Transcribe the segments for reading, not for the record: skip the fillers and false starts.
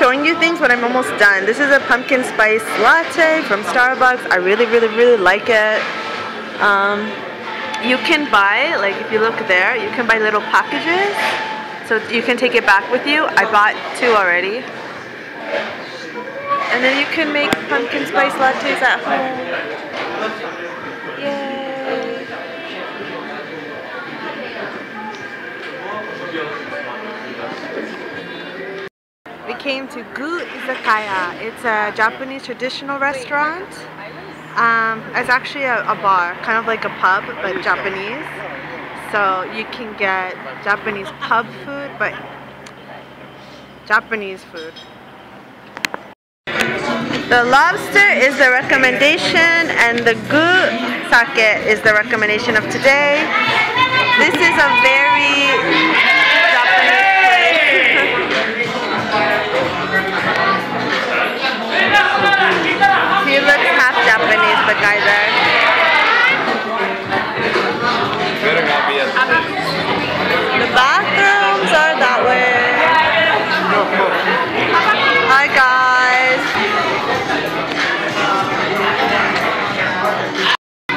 showing you things, but I'm almost done. This is a pumpkin spice latte from Starbucks. I really like it. You can buy, like if you look there, you can buy little packages. So you can take it back with you. I bought 2 already. And then you can make pumpkin spice lattes at home. Yay! We came to Guu Izakaya. It's a Japanese traditional restaurant. It's actually a bar, kind of like a pub, but Japanese. So you can get Japanese pub food, but Japanese food. The lobster is the recommendation, and the Guu Sake is the recommendation of today. This is a very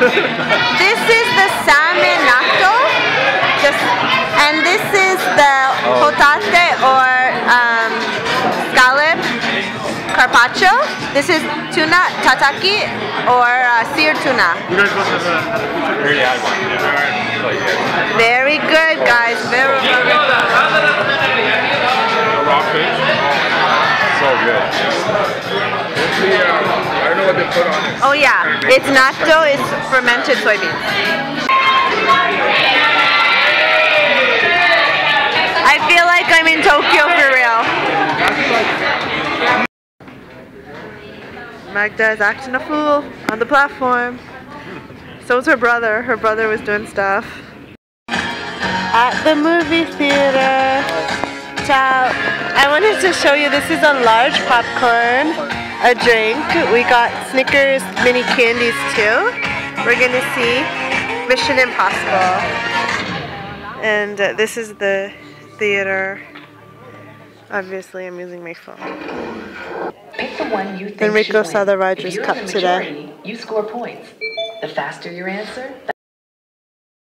This is the salmon natto, and this is the hotate or scallop carpaccio. This is tuna tataki or seared tuna. Very good, guys. Very good. So good. Oh yeah, it's natto, it's fermented soybeans. I feel like I'm in Tokyo for real. Magda is acting a fool on the platform. So is her brother. Her brother was doing stuff. At the movie theater. Ciao. I wanted to show you, this is a large popcorn. A drink. We got Snickers mini candies too. We're gonna see Mission Impossible. And this is the theater. Obviously, I'm using my phone. Pick the one you think Enrico saw the Rogers Cup today. You score points. The faster your answer,